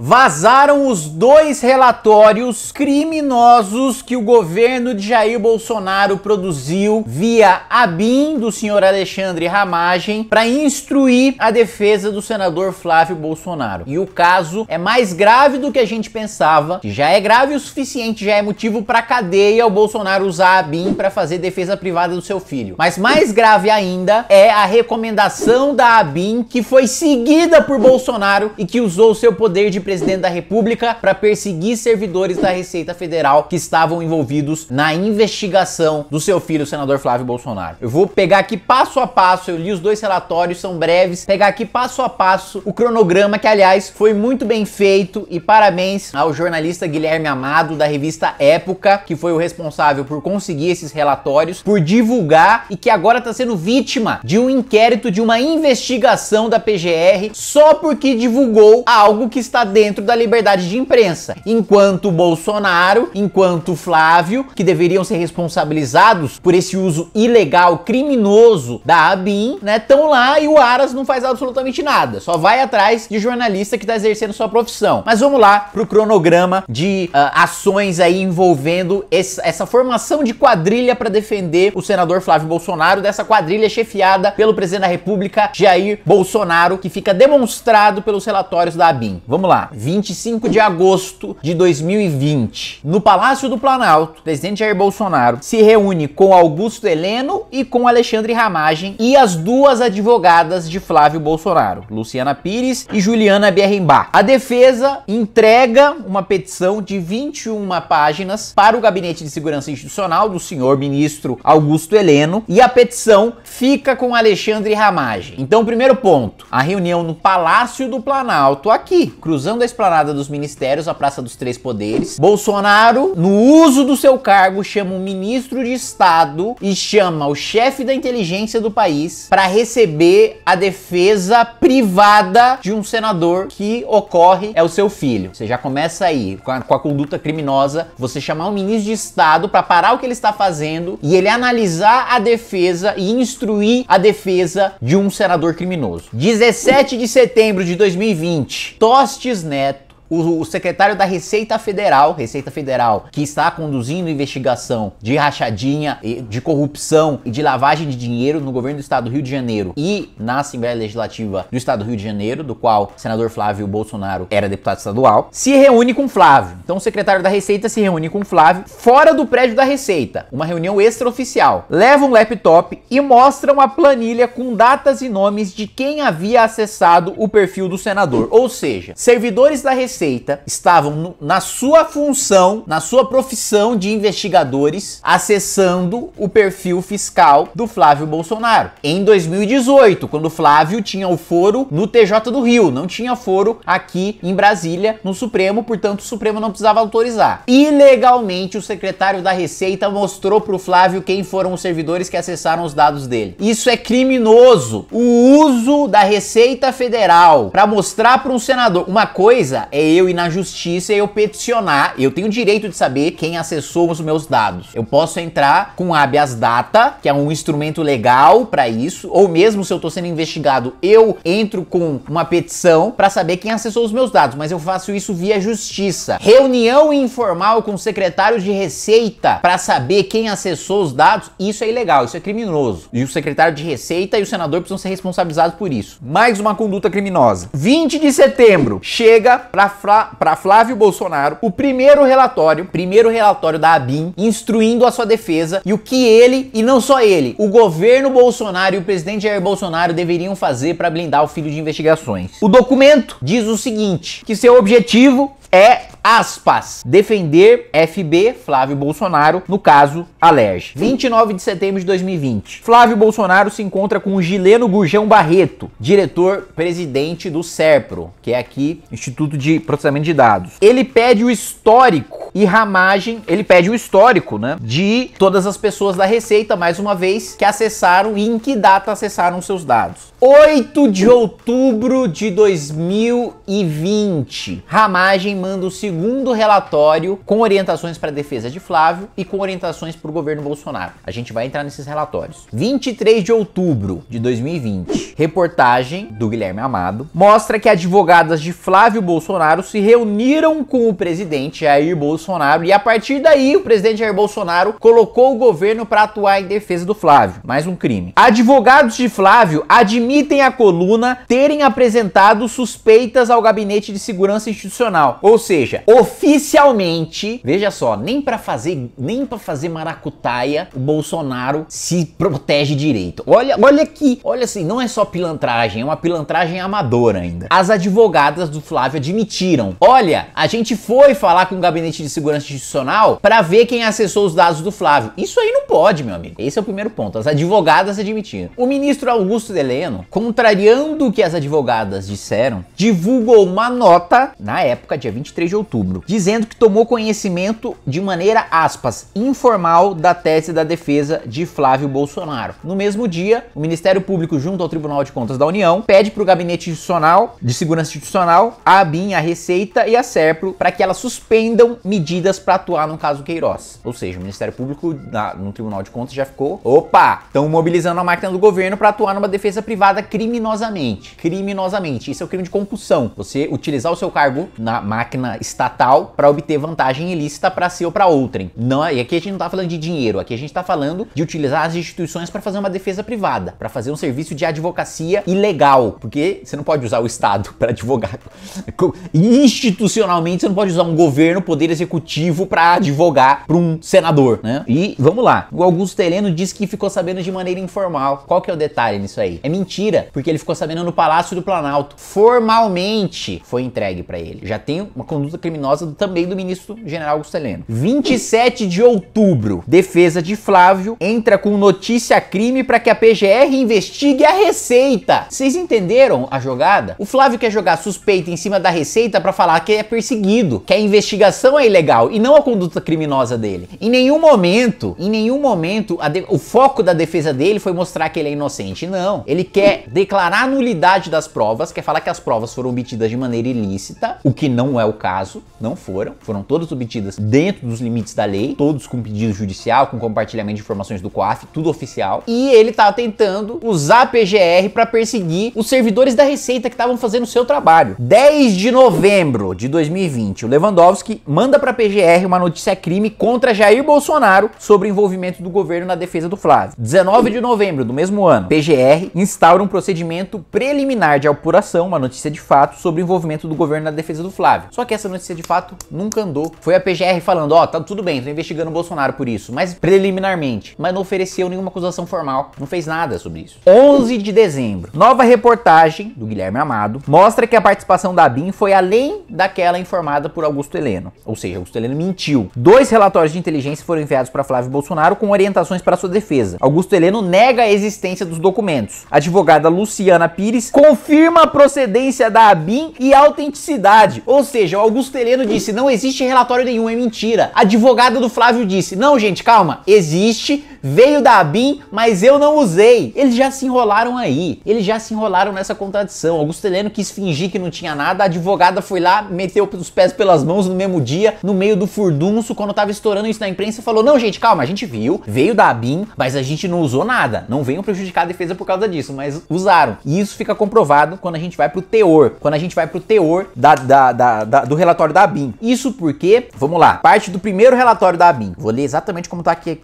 Vazaram os dois relatórios criminosos que o governo de Jair Bolsonaro produziu via ABIN do senhor Alexandre Ramagem para instruir a defesa do senador Flávio Bolsonaro. E o caso é mais grave do que a gente pensava, que já é grave o suficiente, já é motivo para cadeia o Bolsonaro usar a ABIN para fazer defesa privada do seu filho. Mas mais grave ainda é a recomendação da ABIN que foi seguida por Bolsonaro e que usou seu poder de presidente da República para perseguir servidores da Receita Federal que estavam envolvidos na investigação do seu filho, o senador Flávio Bolsonaro. Eu vou pegar aqui passo a passo, eu li os dois relatórios, são breves, pegar aqui passo a passo o cronograma, que aliás foi muito bem feito, e parabéns ao jornalista Guilherme Amado da revista Época, que foi o responsável por conseguir esses relatórios, por divulgar, e que agora está sendo vítima de um inquérito, de uma investigação da PGR só porque divulgou algo que está dentro da liberdade de imprensa. Enquanto Bolsonaro, enquanto Flávio, que deveriam ser responsabilizados por esse uso ilegal, criminoso da ABIN, né, estão lá e o Aras não faz absolutamente nada, só vai atrás de jornalista que está exercendo sua profissão. Mas vamos lá pro cronograma de ações aí envolvendo essa formação de quadrilha para defender o senador Flávio Bolsonaro, dessa quadrilha chefiada pelo presidente da República, Jair Bolsonaro, que fica demonstrado pelos relatórios da ABIN. Vamos lá, 25 de agosto de 2020. No Palácio do Planalto, o presidente Jair Bolsonaro se reúne com Augusto Heleno e com Alexandre Ramagem e as duas advogadas de Flávio Bolsonaro, Luciana Pires e Juliana Bierremba. A defesa entrega uma petição de 21 páginas para o Gabinete de Segurança Institucional do senhor ministro Augusto Heleno, e a petição fica com Alexandre Ramagem. Então, primeiro ponto, a reunião no Palácio do Planalto, aqui, cruzando a esplanada dos ministérios, a Praça dos Três Poderes. Bolsonaro, no uso do seu cargo, chama o ministro de Estado e chama o chefe da inteligência do país para receber a defesa privada de um senador que ocorre é o seu filho. Você já começa aí com a conduta criminosa, você chamar o ministro de Estado para parar o que ele está fazendo e ele analisar a defesa e instruir a defesa de um senador criminoso. 17 de setembro de 2020, Tostes Neto, o secretário da Receita Federal, que está conduzindo investigação de rachadinha, de corrupção e de lavagem de dinheiro no governo do estado do Rio de Janeiro e na Assembleia Legislativa do estado do Rio de Janeiro, do qual o senador Flávio Bolsonaro era deputado estadual, se reúne com Flávio. Então o secretário da Receita se reúne com Flávio fora do prédio da Receita, uma reunião extraoficial. Leva um laptop e mostra uma planilha com datas e nomes de quem havia acessado o perfil do senador. Ou seja, servidores da Receita estavam na sua função, na sua profissão de investigadores, acessando o perfil fiscal do Flávio Bolsonaro. Em 2018, quando o Flávio tinha o foro no TJ do Rio, não tinha foro aqui em Brasília, no Supremo, portanto o Supremo não precisava autorizar. Ilegalmente, o secretário da Receita mostrou para o Flávio quem foram os servidores que acessaram os dados dele. Isso é criminoso. O uso da Receita Federal para mostrar para um senador uma coisa é eu ir na justiça e eu peticionar. Eu tenho o direito de saber quem acessou os meus dados. Eu posso entrar com habeas data, que é um instrumento legal para isso, ou mesmo se eu tô sendo investigado, eu entro com uma petição para saber quem acessou os meus dados, mas eu faço isso via justiça. Reunião informal com secretários de Receita para saber quem acessou os dados, isso é ilegal, isso é criminoso. E o secretário de Receita e o senador precisam ser responsabilizados por isso. Mais uma conduta criminosa. 20 de setembro, chega para Flávio Bolsonaro o primeiro relatório da ABIN, instruindo a sua defesa e o que ele, e não só ele, o governo Bolsonaro e o presidente Jair Bolsonaro deveriam fazer para blindar o filho de investigações. O documento diz o seguinte, que seu objetivo é, aspas, defender FB, Flávio Bolsonaro, no caso, Alerj. 29 de setembro de 2020. Flávio Bolsonaro se encontra com o Gileno Gurjão Barreto, diretor-presidente do CERPRO, que é aqui Instituto de Processamento de Dados. Ele pede o histórico histórico. E Ramagem, ele pede o histórico, né, de todas as pessoas da Receita, mais uma vez, que acessaram e em que data acessaram seus dados. 8 de outubro de 2020, Ramagem manda o segundo relatório com orientações para a defesa de Flávio e com orientações para o governo Bolsonaro. A gente vai entrar nesses relatórios. 23 de outubro de 2020, reportagem do Guilherme Amado mostra que advogadas de Flávio Bolsonaro se reuniram com o presidente Jair Bolsonaro e a partir daí o presidente Jair Bolsonaro colocou o governo para atuar em defesa do Flávio. Mais um crime. Advogados de Flávio admitem à coluna terem apresentado suspeitas ao Gabinete de Segurança Institucional. Ou seja, oficialmente, veja só, nem para fazer maracutaia, o Bolsonaro se protege direito. Olha aqui, olha assim, não é só pilantragem, é uma pilantragem amadora ainda. As advogadas do Flávio admitiram: olha, a gente foi falar com o Gabinete de Segurança Institucional para ver quem acessou os dados do Flávio. Isso aí não pode, meu amigo. Esse é o primeiro ponto. As advogadas admitiram. O ministro Augusto Heleno, contrariando o que as advogadas disseram, divulgou uma nota na época, dia 23 de outubro, dizendo que tomou conhecimento de maneira, aspas, informal da tese da defesa de Flávio Bolsonaro. No mesmo dia, o Ministério Público, junto ao Tribunal de Contas da União, pede para o Gabinete de Segurança Institucional, a ABIN, a Receita e a CERPRO para que elas suspendam medidas para atuar no caso Queiroz. Ou seja, o Ministério Público no Tribunal de Contas já ficou, opa, estão mobilizando a máquina do governo para atuar numa defesa privada criminosamente. Criminosamente. Isso é o crime de compulsão. Você utilizar o seu cargo na máquina estatal para obter vantagem ilícita para si ou para outrem. Não, e aqui a gente não tá falando de dinheiro, aqui a gente tá falando de utilizar as instituições para fazer uma defesa privada, para fazer um serviço de advocacia ilegal, porque você não pode usar o Estado para advogar. Institucionalmente você não pode usar um governo, poder executivo para advogar para um senador, né? E vamos lá. O Augusto Heleno disse que ficou sabendo de maneira informal. Qual que é o detalhe nisso aí? É mentira, porque ele ficou sabendo no Palácio do Planalto. Formalmente foi entregue para ele. Já tem uma conduta criminosa também do ministro general Augusto Heleno. 27 de outubro, defesa de Flávio entra com notícia crime para que a PGR investigue a Receita. Vocês entenderam a jogada? O Flávio quer jogar suspeita em cima da Receita para falar que é perseguido, que a investigação é ilegal e não a conduta criminosa dele. Em nenhum momento, o foco da defesa dele foi mostrar que ele é inocente. Não. Ele quer declarar a nulidade das provas, quer falar que as provas foram obtidas de maneira ilícita, o que não é o caso, não foram. Foram todas obtidas dentro dos limites da lei, todos com pedido judicial, com compartilhamento de informações do COAF, tudo oficial. E ele tá tentando usar a PGR para perseguir os servidores da Receita que estavam fazendo o seu trabalho. 10 de novembro de 2020, o Lewandowski manda pra PGR uma notícia crime contra Jair Bolsonaro sobre o envolvimento do governo na defesa do Flávio. 19 de novembro do mesmo ano, PGR instaura um procedimento preliminar de apuração, uma notícia de fato, sobre o envolvimento do governo na defesa do Flávio. Só que essa notícia de fato nunca andou. Foi a PGR falando: ó, tá tudo bem, tô investigando o Bolsonaro por isso, mas preliminarmente. Mas não ofereceu nenhuma acusação formal, não fez nada sobre isso. 11 de dezembro, nova reportagem do Guilherme Amado mostra que a participação da ABIN foi além daquela informada por Augusto Heleno. Ou seja, Augusto Heleno mentiu. 2 relatórios de inteligência foram enviados para Flávio Bolsonaro com orientações para sua defesa. Augusto Heleno nega a existência dos documentos. A advogada Luciana Pires confirma a procedência da ABIN e a autenticidade. Ou seja, o Augusto Heleno disse: não existe relatório nenhum, é mentira. A advogada do Flávio disse: não, gente, calma, existe, veio da ABIN, mas eu não usei. Eles já se enrolaram aí, eles já se enrolaram nessa contradição. Augusto Heleno quis fingir que não tinha nada, a advogada foi lá, meteu os pés pelas mãos no mesmo dia, no meio do furdunço, quando tava estourando isso na imprensa, falou: não, gente, calma, a gente viu, veio da ABIN, mas a gente não usou nada. Não venham prejudicar a defesa por causa disso, mas usaram. E isso fica comprovado quando a gente vai pro teor, do relatório da ABIN. Isso porque, vamos lá, parte do primeiro relatório da ABIN. Vou ler exatamente como tá aqui.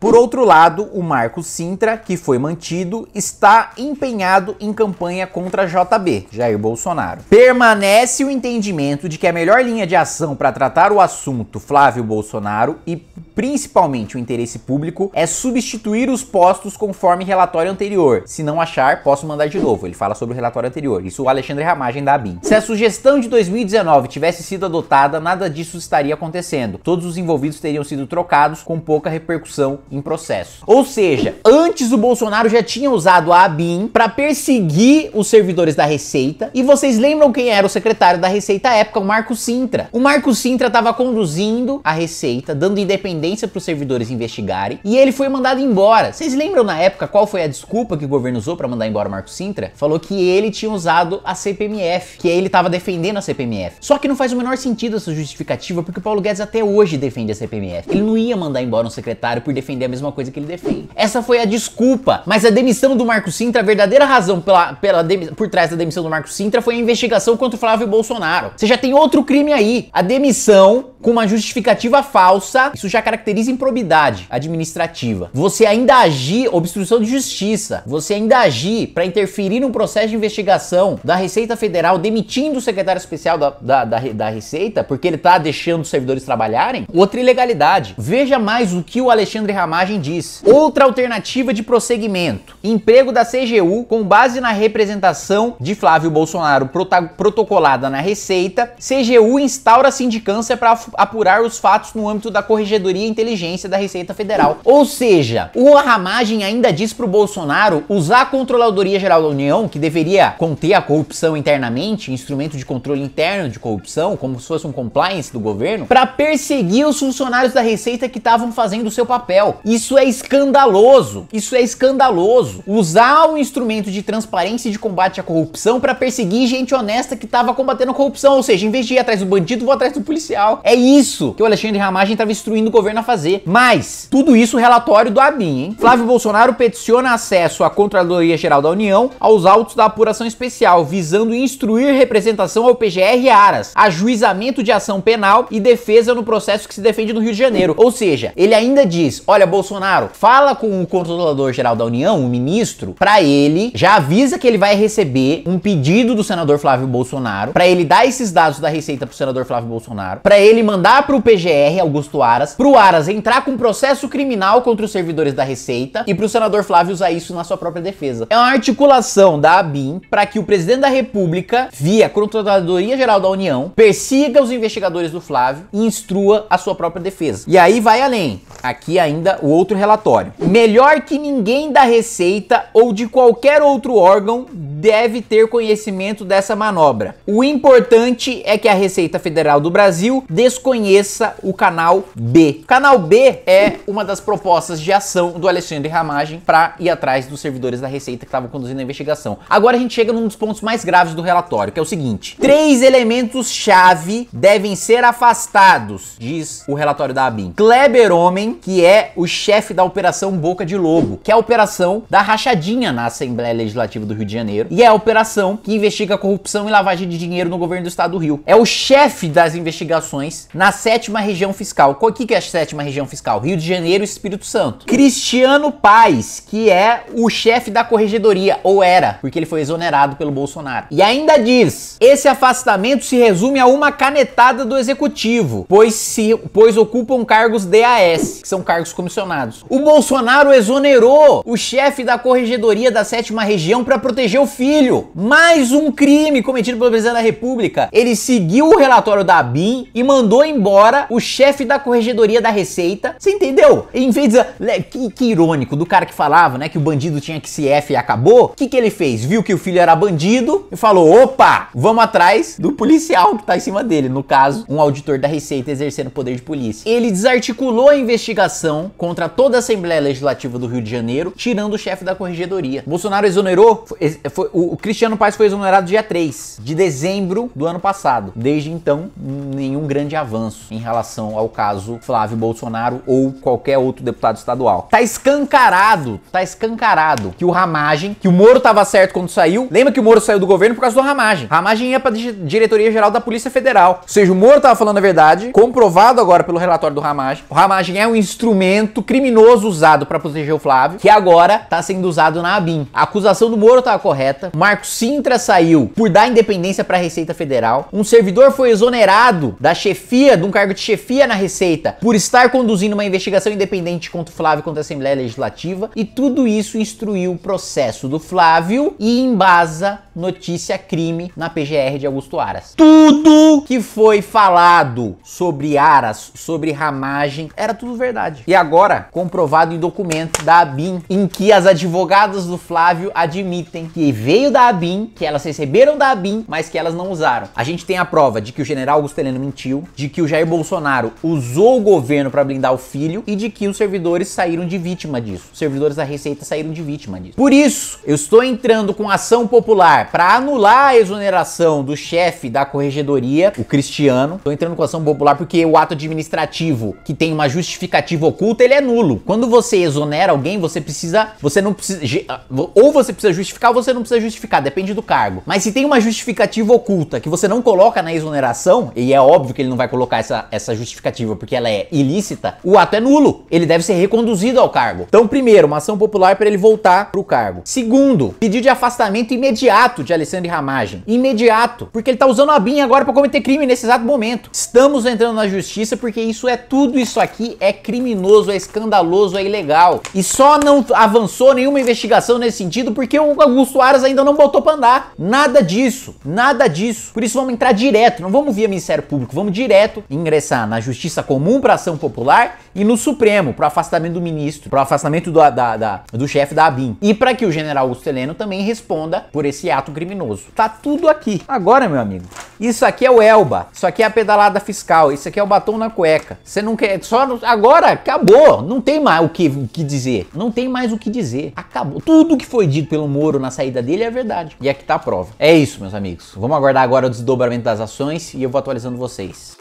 Por outro lado, o Marcos Cintra, que foi mantido, está empenhado em campanha contra JB, Jair Bolsonaro. Permanece o entendimento de que a melhor linha de ação para tratar o assunto Flávio Bolsonaro e principalmente o interesse público é substituir os postos conforme relatório anterior. Se não achar, posso mandar de novo. Ele fala sobre o relatório anterior. Isso o Alexandre Ramagem da ABIN. Se a sugestão de 2019 tivesse sido adotada, nada disso estaria acontecendo. Todos os envolvidos teriam sido trocados com pouca repercussão em processo. Ou seja, antes o Bolsonaro já tinha usado a ABIN para perseguir os servidores da Receita. E vocês lembram quem era o secretário da Receita à época? O Marcos Cintra. O Marcos Cintra Cintra estava conduzindo a Receita, dando independência para os servidores investigarem, e ele foi mandado embora. Vocês lembram na época qual foi a desculpa que o governo usou para mandar embora o Marcos Cintra? Falou que ele tinha usado a CPMF, que ele estava defendendo a CPMF. Só que não faz o menor sentido essa justificativa, porque o Paulo Guedes até hoje defende a CPMF. Ele não ia mandar embora um secretário por defender a mesma coisa que ele defende. Essa foi a desculpa, mas a demissão do Marcos Cintra, a verdadeira razão por trás da demissão do Marcos Cintra foi a investigação contra o Flávio Bolsonaro. Você já tem outro crime aí, a demissão com uma justificativa falsa, isso já caracteriza improbidade administrativa. Você ainda agir, obstrução de justiça, você ainda agir para interferir no processo de investigação da Receita Federal, demitindo o secretário especial da Receita, porque ele tá deixando os servidores trabalharem, outra ilegalidade. Veja mais o que o Alexandre Ramagem diz. Outra alternativa de prosseguimento, emprego da CGU com base na representação de Flávio Bolsonaro protocolada na Receita, CGU instaura sindicância para apurar os fatos no âmbito da Corregedoria e Inteligência da Receita Federal. Ou seja, o Ramagem ainda diz pro Bolsonaro usar a Controladoria-Geral da União, que deveria conter a corrupção internamente, instrumento de controle interno de corrupção, como se fosse um compliance do governo, para perseguir os funcionários da Receita que estavam fazendo o seu papel. Isso é escandaloso! Isso é escandaloso! Usar o instrumento de transparência e de combate à corrupção para perseguir gente honesta que estava combatendo a corrupção, ou seja, em vez de ir atrás do bandido, vou atrás do policial. É isso que o Alexandre Ramagem estava instruindo o governo a fazer. Mas, tudo isso relatório do ABIN, hein? Flávio Bolsonaro peticiona acesso à Controladoria-Geral da União aos autos da apuração especial, visando instruir representação ao PGR Aras, ajuizamento de ação penal e defesa no processo que se defende no Rio de Janeiro. Ou seja, ele ainda diz, olha, Bolsonaro, fala com o Controlador-Geral da União, o ministro, pra ele, já avisa que ele vai receber um pedido do senador Flávio Bolsonaro, pra ele dar esses dados da Receita pro senador Flávio Bolsonaro, pra ele mandar pro PGR, Augusto Aras, pro Aras entrar com processo criminal contra os servidores da Receita e pro senador Flávio usar isso na sua própria defesa. É uma articulação da ABIN para que o presidente da República, via Controladoria-Geral da União, persiga os investigadores do Flávio e instrua a sua própria defesa. E aí vai além. Aqui ainda o outro relatório. Melhor que ninguém da Receita ou de qualquer outro órgão deve ter conhecimento dessa manobra. O importante é que a Receita Federal do Brasil desconheça o Canal B. Canal B é uma das propostas de ação do Alexandre Ramagem para ir atrás dos servidores da Receita que estavam conduzindo a investigação. Agora a gente chega num dos pontos mais graves do relatório, que é o seguinte. 3 elementos-chave devem ser afastados, diz o relatório da ABIN. Kleber Homem, que é o chefe da Operação Boca de Lobo, que é a operação da rachadinha na Assembleia Legislativa do Rio de Janeiro, e é a operação que investiga corrupção e lavagem de dinheiro no governo do estado do Rio. É o chefe das investigações na 7ª região fiscal. Qual que é a 7ª região fiscal? Rio de Janeiro e Espírito Santo. Cristiano Paes, que é o chefe da corregedoria, ou era, porque ele foi exonerado pelo Bolsonaro. E ainda diz, esse afastamento se resume a uma canetada do executivo, pois ocupam cargos DAS, que são cargos comissionados. O Bolsonaro exonerou o chefe da corregedoria da 7ª região para proteger o filho. Mais um crime cometido pelo presidente da República. Ele seguiu o relatório da ABIN e mandou embora o chefe da corregedoria da Receita. Você entendeu? Em vez de... Que irônico do cara que falava, né, que o bandido tinha que se F e acabou. O que ele fez? Viu que o filho era bandido e falou, opa, vamos atrás do policial que tá em cima dele. No caso, um auditor da Receita exercendo poder de polícia. Ele desarticulou a investigação contra toda a Assembleia Legislativa do Rio de Janeiro, tirando o chefe da corregedoria. Bolsonaro exonerou... O Cristiano Paes foi exonerado dia 3 de dezembro do ano passado. Desde então, nenhum grande avanço em relação ao caso Flávio Bolsonaro ou qualquer outro deputado estadual. Tá escancarado que o Ramagem, que o Moro tava certo quando saiu. Lembra que o Moro saiu do governo por causa do Ramagem. Ramagem ia pra Diretoria-Geral da Polícia Federal. Ou seja, o Moro tava falando a verdade, comprovado agora pelo relatório do Ramagem. O Ramagem é um instrumento criminoso usado pra proteger o Flávio, que agora tá sendo usado na ABIN. A acusação do Moro tava correta. Marcos Cintra saiu por dar independência para a Receita Federal. Um servidor foi exonerado da chefia, de um cargo de chefia na Receita, por estar conduzindo uma investigação independente contra o Flávio, contra a Assembleia Legislativa. E tudo isso instruiu o processo do Flávio e embasa notícia crime na PGR de Augusto Aras. Tudo que foi falado sobre Aras, sobre Ramagem, era tudo verdade. E agora, comprovado em documento da ABIN, em que as advogadas do Flávio admitem que veio da ABIN, que elas receberam da ABIN, mas que elas não usaram. A gente tem a prova de que o general Augusto Heleno mentiu, de que o Jair Bolsonaro usou o governo para blindar o filho e de que os servidores saíram de vítima disso. Os servidores da Receita saíram de vítima disso. Por isso, eu estou entrando com ação popular para anular a exoneração do chefe da corregedoria, o Cristiano. Estou entrando com ação popular porque o ato administrativo que tem uma justificativa oculta, ele é nulo. Quando você exonera alguém, você precisa justificar ou você não precisa justificar, depende do cargo. Mas se tem uma justificativa oculta que você não coloca na exoneração, e é óbvio que ele não vai colocar essa justificativa porque ela é ilícita, o ato é nulo. Ele deve ser reconduzido ao cargo. Então, primeiro, uma ação popular para ele voltar pro cargo. Segundo, pedido de afastamento imediato de Alexandre Ramagem. Imediato, porque ele tá usando a BIM agora para cometer crime nesse exato momento. Estamos entrando na justiça porque tudo isso aqui é criminoso, é escandaloso, é ilegal. E só não avançou nenhuma investigação nesse sentido porque o Augusto Aras ainda não botou pra andar. Nada disso, nada disso. Por isso vamos entrar direto, não vamos via Ministério Público, vamos direto ingressar na Justiça Comum para ação popular e no Supremo, pro afastamento do ministro, pro afastamento do chefe da ABIN. E para que o general Augusto Heleno também responda por esse ato criminoso. Tá tudo aqui. Agora, meu amigo, isso aqui é o ELBA, isso aqui é a pedalada fiscal, isso aqui é o batom na cueca. Você não quer, agora acabou, não tem mais o que dizer, não tem mais o que dizer, acabou. Tudo que foi dito pelo Moro na saída dele é verdade. E aqui tá a prova. É isso, meus amigos. Vamos aguardar agora o desdobramento das ações e eu vou atualizando vocês.